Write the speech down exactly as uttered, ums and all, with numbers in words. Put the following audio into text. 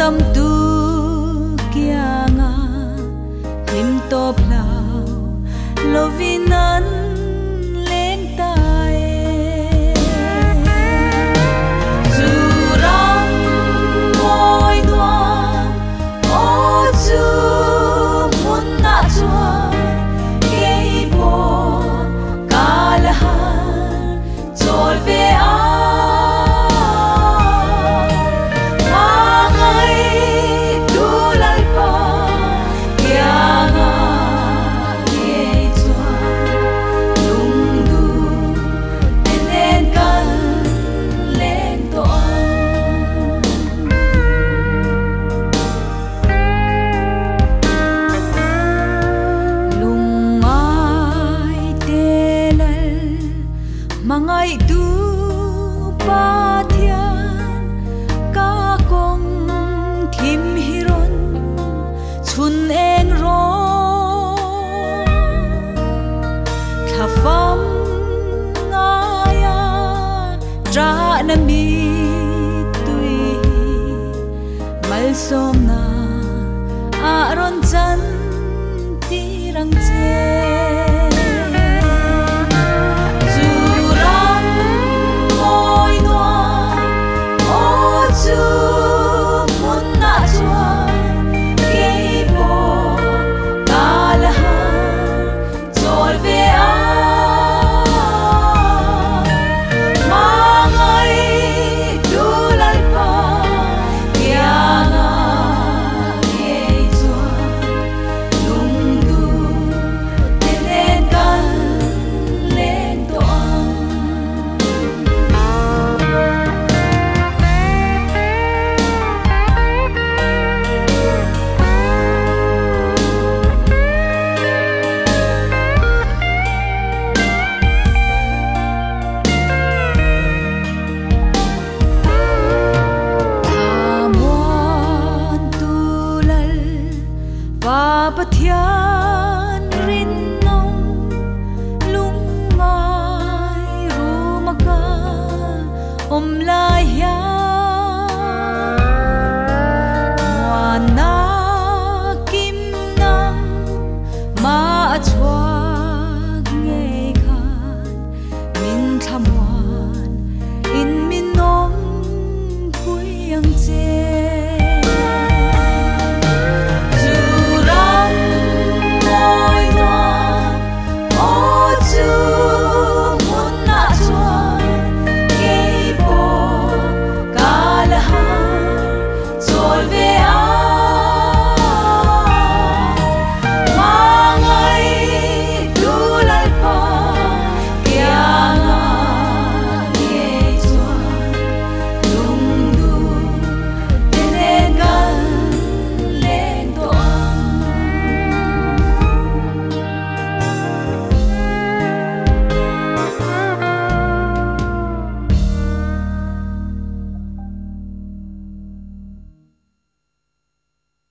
tâm tu kia nga tim to plau lo vinan lên tai zu ram moi doa o zu mun na chua kei bo kalha chol ve 마주왕의 간 민탐원